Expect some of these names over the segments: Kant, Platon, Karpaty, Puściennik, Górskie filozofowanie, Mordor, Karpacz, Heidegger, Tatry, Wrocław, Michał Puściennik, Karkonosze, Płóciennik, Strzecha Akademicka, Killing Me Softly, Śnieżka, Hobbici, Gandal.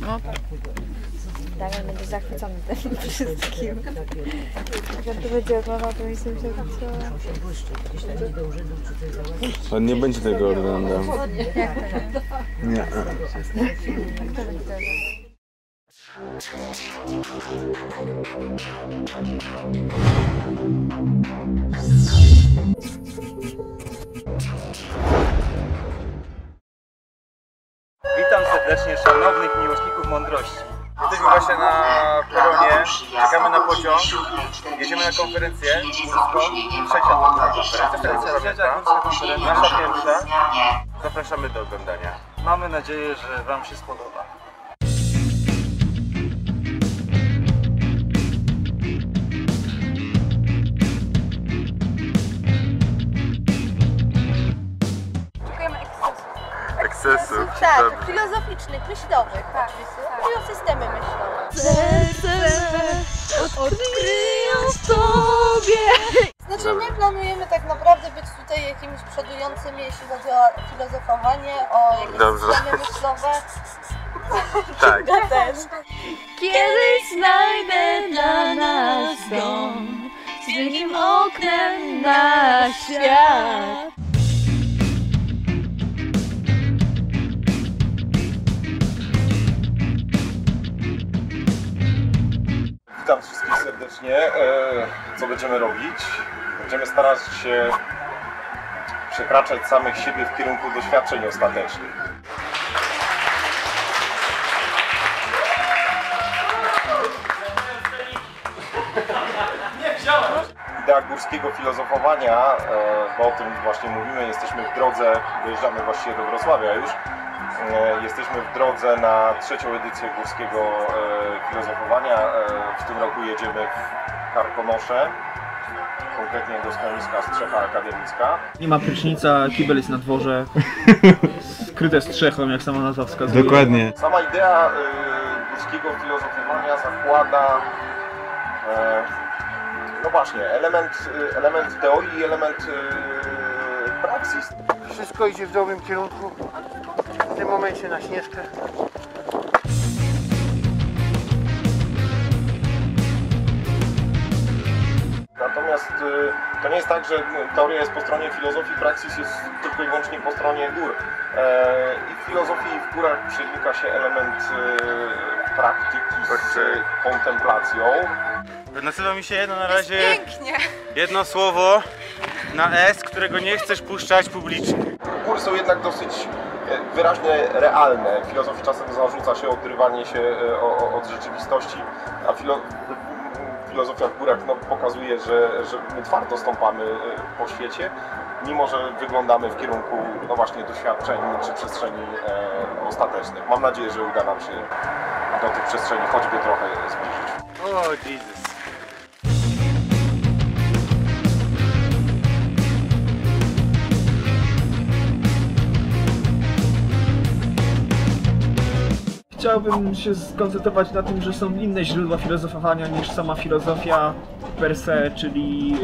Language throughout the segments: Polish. No. Damian będzie zachwycony tym wszystkim. Jak to będzie odmowa, to mi się co... On nie będzie tego oglądał. Nie. Witam serdecznie szanownych miłośników mądrości. Jesteśmy właśnie na peronie, czekamy na pociąg, jedziemy na konferencję trzecia konferencja, nasza pierwsza. Zapraszamy do oglądania. Mamy nadzieję, że Wam się spodoba. Tak, filozoficznych, myślowych, tak. Mówią systemy myślowe. Serce odkryją w Tobie. Znaczy my planujemy tak naprawdę być tutaj jakimiś przodującymi, jeśli chodzi o filozofowanie, o jakieś systemy myślowe. Tak. Kiedyś znajdę dla nas dom z wielkim oknem na świat. Witam wszystkich serdecznie. Co będziemy robić? Będziemy starać się przekraczać samych siebie w kierunku doświadczeń ostatecznych. Idea górskiego filozofowania, bo o tym właśnie mówimy, jesteśmy w drodze, dojeżdżamy właściwie do Wrocławia już. Jesteśmy w drodze na trzecią edycję górskiego filozofowania. W tym roku jedziemy w Karkonosze, konkretnie do schroniska Strzecha Akademicka. Nie ma prysznica, kibel jest na dworze, skryte strzechą, jak sama nazwa wskazuje. Dokładnie. Sama idea górskiego filozofowania zakłada no właśnie, element teorii i element praktyki. Wszystko idzie w dobrym kierunku. W tym momencie na Śnieżkę. Natomiast to nie jest tak, że teoria jest po stronie filozofii, praksis jest tylko i wyłącznie po stronie gór. I w filozofii i w górach przenika się element praktyki z kontemplacją. Nasuwa mi się jedno na razie, jedno słowo na S, którego nie chcesz puszczać publicznie. Góry są jednak dosyć wyraźnie realne. Filozofii czasem zarzuca się odrywanie się od rzeczywistości, a filozofia w górach no, pokazuje, że my twardo stąpamy po świecie, mimo że wyglądamy w kierunku no właśnie doświadczeń czy przestrzeni ostatecznych. Mam nadzieję, że uda nam się do tych przestrzeni choćby trochę zbliżyć. Oh, Jesus. Chciałbym się skoncentrować na tym, że są inne źródła filozofowania niż sama filozofia per se, czyli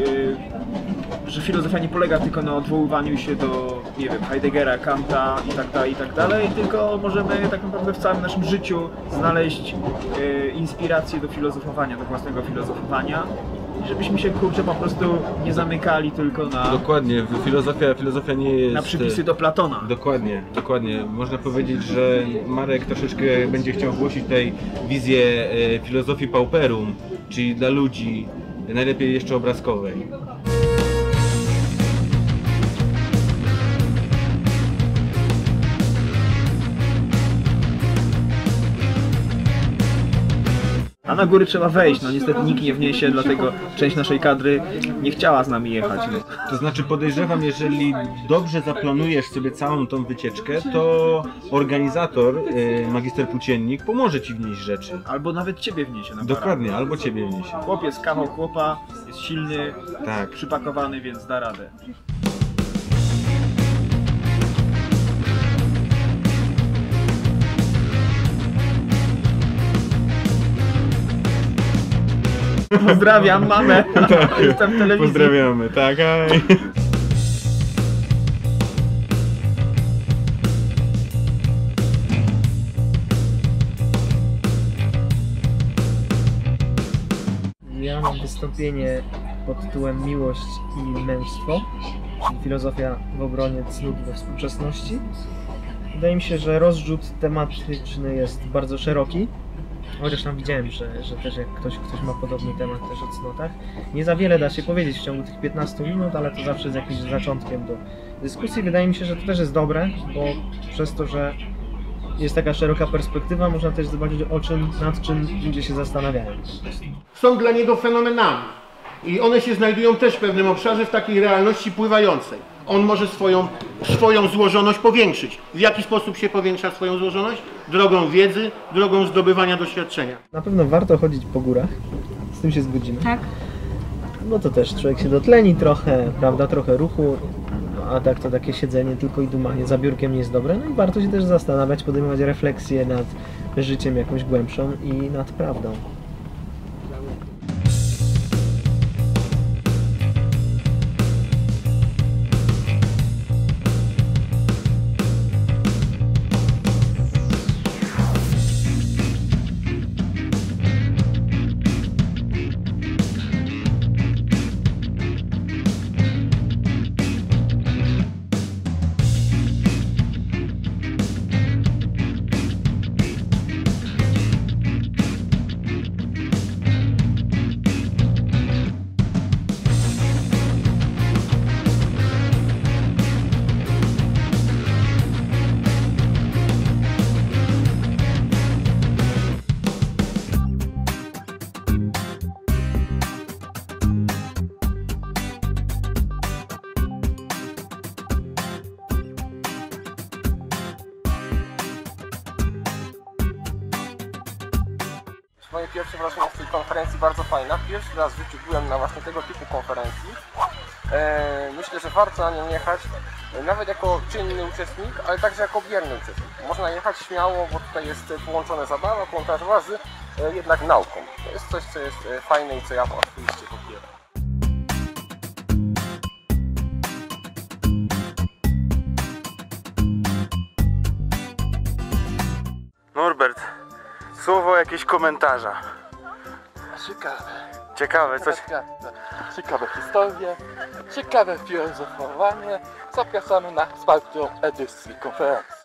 że filozofia nie polega tylko na odwoływaniu się do, nie wiem, Heideggera, Kanta i tak dalej, tylko możemy tak naprawdę w całym naszym życiu znaleźć inspirację do filozofowania, do własnego filozofowania. Żebyśmy się, kurczę, po prostu nie zamykali tylko na... Dokładnie, filozofia nie jest... Na przypisy do Platona. Dokładnie. Można powiedzieć, że Marek troszeczkę będzie chciał głosić tutaj wizję filozofii pauperum, czyli dla ludzi, najlepiej jeszcze obrazkowej. A na góry trzeba wejść, no niestety nikt nie wniesie, dlatego część naszej kadry nie chciała z nami jechać. No. To znaczy podejrzewam, jeżeli dobrze zaplanujesz sobie całą tą wycieczkę, to organizator, magister Płóciennik, pomoże Ci wnieść rzeczy. Albo nawet Ciebie wniesie. Dokładnie, albo Ciebie wniesie. Chłop jest kawał chłopa, jest silny, tak. Przypakowany, więc da radę. Pozdrawiam mamę, tak, jestem w telewizji. Pozdrawiamy, tak. Aj. mam wystąpienie pod tytułem Miłość i męstwo, czyli filozofia w obronie cnót we współczesności. Wydaje mi się, że rozrzut tematyczny jest bardzo szeroki, chociaż tam widziałem, że też jak ktoś ma podobny temat też o cnotach. Nie za wiele da się powiedzieć w ciągu tych 15 minut, ale to zawsze z jakimś zaczątkiem do dyskusji. Wydaje mi się, że to też jest dobre, bo przez to, że jest taka szeroka perspektywa, można też zobaczyć, o czym, nad czym ludzie się zastanawiają. Są dla niego fenomenami i one się znajdują też w pewnym obszarze, w takiej realności pływającej. On może swoją złożoność powiększyć. W jaki sposób się powiększa swoją złożoność? Drogą wiedzy, drogą zdobywania doświadczenia. Na pewno warto chodzić po górach, z tym się zgodzimy. Tak. No to też człowiek się dotleni trochę, prawda, trochę ruchu. A tak to takie siedzenie tylko i dumanie za biurkiem nie jest dobre. No i warto się też zastanawiać, podejmować refleksję nad życiem jakąś głębszą i nad prawdą. Moje pierwsze wrażenie z tej konferencji bardzo fajna. Pierwszy raz w życiu byłem na właśnie tego typu konferencji. Myślę, że warto na nią jechać, nawet jako czynny uczestnik, ale także jako bierny uczestnik. Można jechać śmiało, bo tutaj jest połączone zabawa, kontrażwa z jednak nauką. To jest coś, co jest fajne i co ja oczywiście popieram. Norbert. Słowo jakieś komentarza. Ciekawe coś. Ciekawe historie, ciekawe filozofowanie. Zapraszamy na czwartą edycję konferencji.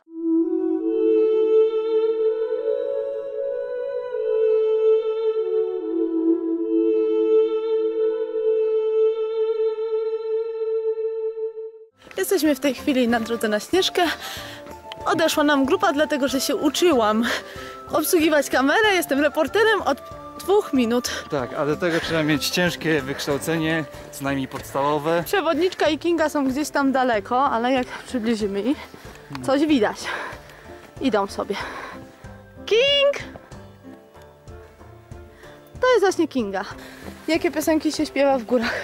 Jesteśmy w tej chwili na drodze na Śnieżkę. Odeszła nam grupa, dlatego że się uczyłam obsługiwać kamerę. Jestem reporterem od 2 minut. Tak, a do tego trzeba mieć ciężkie wykształcenie, co najmniej podstawowe. Przewodniczka i Kinga są gdzieś tam daleko, ale jak przybliżymy ich, coś widać. Idą sobie. King! To jest właśnie Kinga. Jakie piosenki się śpiewa w górach?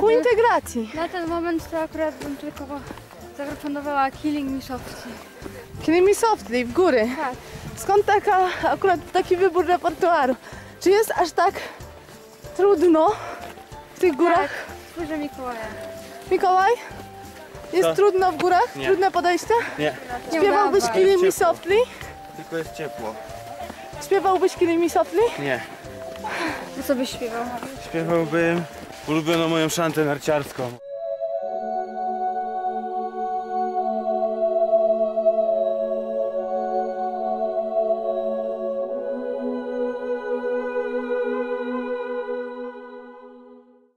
Ku integracji. Na ten moment to akurat bym tylko zaproponowała Killing Me Softly. Killing Me Softly, w góry? Tak. Skąd taki wybór repertuaru? Czy jest aż tak trudno w tych górach? Tak, słyszę Mikołaja. Mikołaj? Jest trudno w górach? Nie. Trudne podejście? Nie. Śpiewałbyś Killing Me Softly? Tylko jest ciepło. Śpiewałbyś Killing Me Softly? Nie. No co byś śpiewał? Śpiewałbym ulubioną moją szantę narciarską.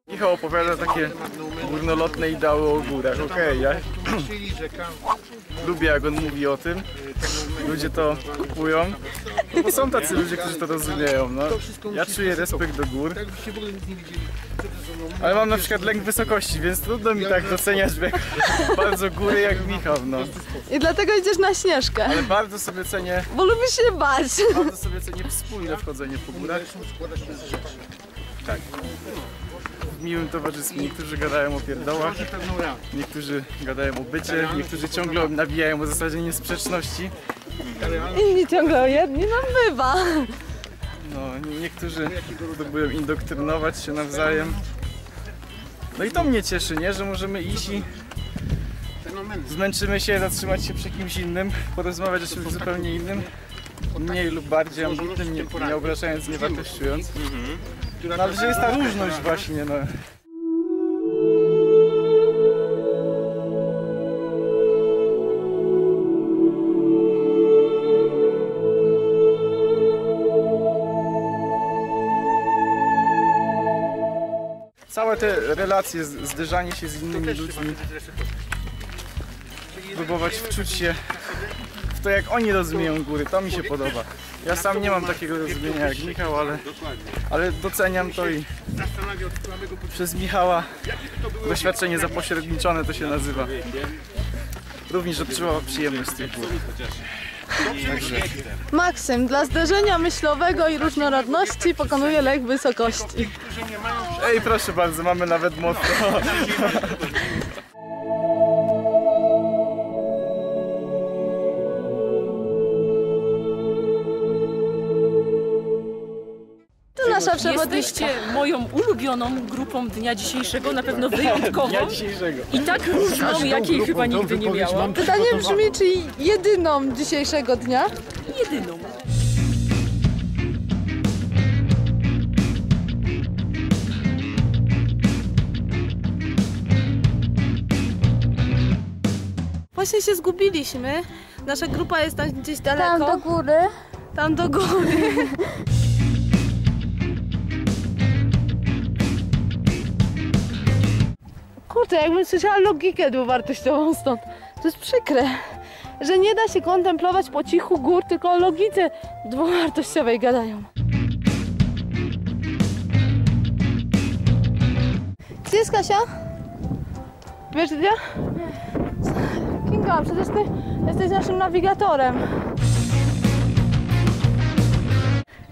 Michał opowiada takie górnolotne ideały o górach. Okej, ja lubię, jak on mówi o tym. Ludzie to kupują. Bo są tacy ludzie, którzy to rozumieją. No. Ja czuję respekt do gór. Ale mam na przykład lęk wysokości, więc trudno mi tak doceniać bardzo góry jak Michał. No. I dlatego idziesz na Śnieżkę. Ale bardzo sobie cenię... Bo lubisz się bać. Bardzo sobie cenię wspólne wchodzenie po górach. Tak. W miłym towarzystwie. Niektórzy gadają o pierdołach, niektórzy gadają o bycie, niektórzy ciągle nabijają o zasadzie niesprzeczności. Inni ciągle o jedni nam bywa. No, niektórzy próbują indoktrynować się nawzajem. No i to mnie cieszy, nie? Że możemy iść i zmęczymy się, zatrzymać się przy kimś innym, porozmawiać o czymś zupełnie innym. mniej lub bardziej ambitnym, nie obrażając, nie wartościując. No, ale że jest ta różność właśnie, no. Całe te relacje, zderzanie się z innymi ludźmi, próbować wczuć się w to, jak oni rozumieją góry, to mi się podoba. Ja sam nie mam takiego rozumienia jak Michał, ale doceniam to i przez Michała doświadczenie zapośredniczone to się nazywa. Również odczuwała przyjemność z tych gór. Także. Maksym, dla zderzenia myślowego i różnorodności pokonuje lek wysokości. Ej, proszę bardzo, mamy nawet motto. Jesteście moją ulubioną grupą dnia dzisiejszego, na pewno wyjątkową i tak różną, jakiej chyba nigdy nie miałam. Pytanie brzmi, czy jedyną dzisiejszego dnia? Jedyną. Właśnie się zgubiliśmy. Nasza grupa jest tam gdzieś daleko. Tam do góry. Tam do góry. Kurczę, jakbym słyszała logikę dwuwartościową stąd. To jest przykre, że nie da się kontemplować po cichu gór, tylko o logice dwuwartościowej gadają. Gdzie jest Kasia? Wiesz gdzie? Nie. Kinga, przecież ty jesteś naszym nawigatorem.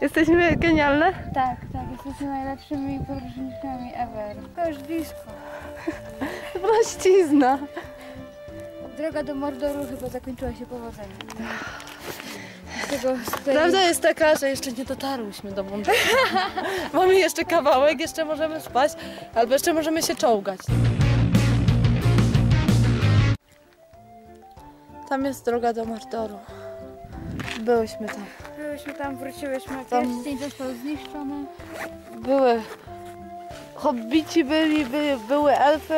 Jesteśmy genialne? Tak, tak, jesteśmy najlepszymi podróżnikami ever. To już blisko. Prościzna. Droga do Mordoru chyba zakończyła się powodzeniem. Prawda jest taka, że jeszcze nie dotarłyśmy do Mordoru. Mamy jeszcze kawałek, jeszcze możemy spaść, albo jeszcze możemy się czołgać. Tam jest droga do Mordoru. Byłyśmy tam. Byłyśmy tam, wróciłyśmy. Pierścień został zniszczony. Były. Hobbici byli, były elfy,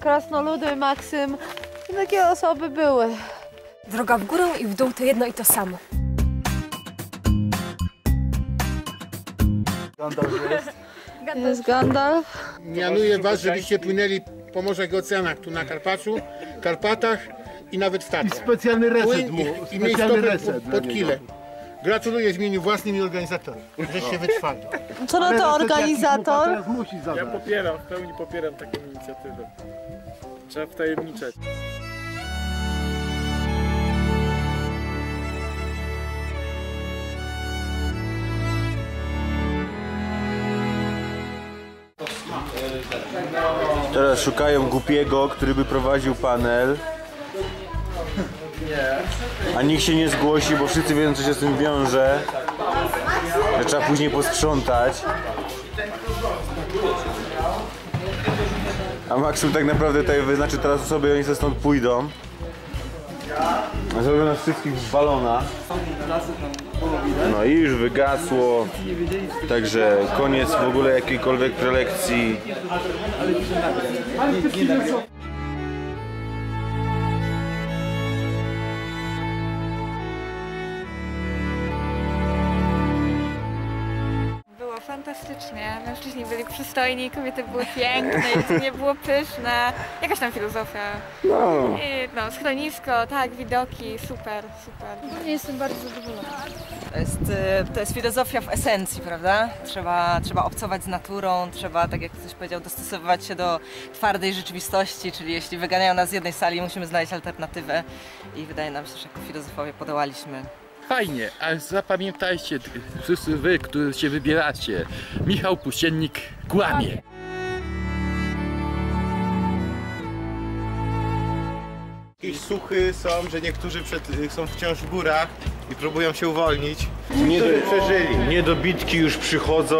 krasnoludy, Maksym. Takie osoby były. Droga w górę i w dół to jedno i to samo. Gandal jest. Jest Gandal. Mianuję was, żebyście płynęli po morzach i oceanach tu na Karpaczu, Karpatach i nawet w Tatrach. Specjalny reset mu. I mieć pod kile. Gratuluję w imieniu własnym i organizatorem, żeście wytrwali. Co na to organizator? Ja popieram, w pełni popieram taką inicjatywę. Trzeba wtajemniczać. Teraz szukają głupiego, który by prowadził panel. A nikt się nie zgłosi, bo wszyscy wiedzą, co się z tym wiąże. Że trzeba później posprzątać. A Maksym tak naprawdę tutaj wyznaczy teraz osoby i oni sobie stąd pójdą. Zrobią nas wszystkich z balona. No i już wygasło. Także koniec w ogóle jakiejkolwiek prelekcji. Fantastycznie, mężczyźni byli przystojni, kobiety były piękne, nie było pyszne, jakaś tam filozofia, no, schronisko, tak, widoki, super, super. Jestem bardzo zadowolona. To jest filozofia w esencji, prawda? Trzeba obcować z naturą, trzeba, tak jak ktoś powiedział, dostosowywać się do twardej rzeczywistości, czyli jeśli wyganiają nas z jednej sali, musimy znaleźć alternatywę i wydaje nam się, że jako filozofowie podołaliśmy. Fajnie, ale zapamiętajcie, wszyscy wy, którzy się wybieracie, Michał Puściennik kłamie. Jakieś suchy są, że niektórzy są wciąż w górach i próbują się uwolnić. Niektórzy przeżyli. Niedobitki już przychodzą.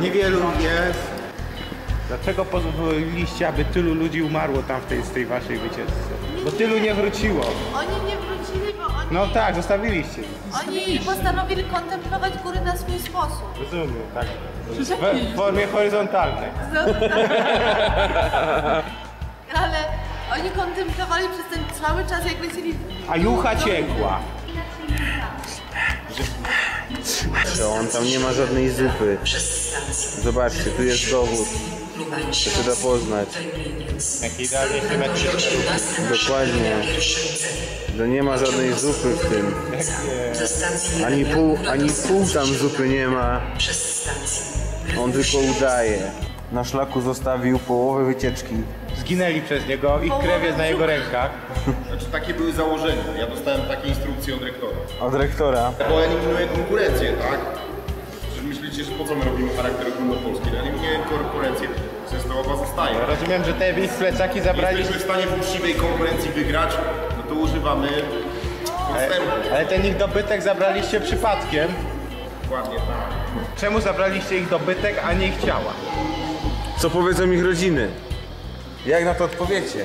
Niewielu jest. Dlaczego pozwoliliście, aby tylu ludzi umarło tam z tej waszej wycieczce? Bo tylu nie wróciło. Oni nie wrócili, bo oni... No tak, zostawiliście. Oni postanowili kontemplować góry na swój sposób. Rozumiem, tak. W formie horyzontalnej. Ale oni kontemplowali przez ten cały czas, jak myśleli... A jucha ciekła. On tam nie ma żadnej zupy. Zobaczcie, tu jest dowód. To się da poznać. Dokładnie. No nie ma żadnej zupy w tym. Ani pół tam zupy nie ma. On tylko udaje. Na szlaku zostawił połowę wycieczki. Zginęli przez niego, ich krew jest na jego rękach. Znaczy takie były założenia. Ja dostałem takie instrukcje od rektora. Od rektora? Bo eliminuję konkurencję, tak? Przecież myślicie, że po co my robimy charakter ogólnopolski? Ja eliminuję konkurencję, zestawowa zostaje. No, rozumiem, że te ich plecaki zabrali... Jesteśmy w stanie w uczciwej konkurencji wygrać, no to używamy podstępu. Ale ten ich dobytek zabraliście przypadkiem. Dokładnie tak. Czemu zabraliście ich dobytek, a nie ich ciała? Co powiedzą ich rodziny? Jak na to odpowiecie?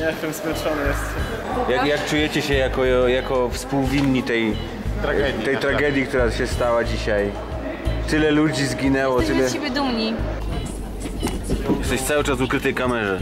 Ja jestem skończony. Jak czujecie się jako współwinni tej tragedii, która się stała dzisiaj? Tyle ludzi zginęło, jesteśmy z siebie dumni. Jesteś cały czas ukryty kamerze.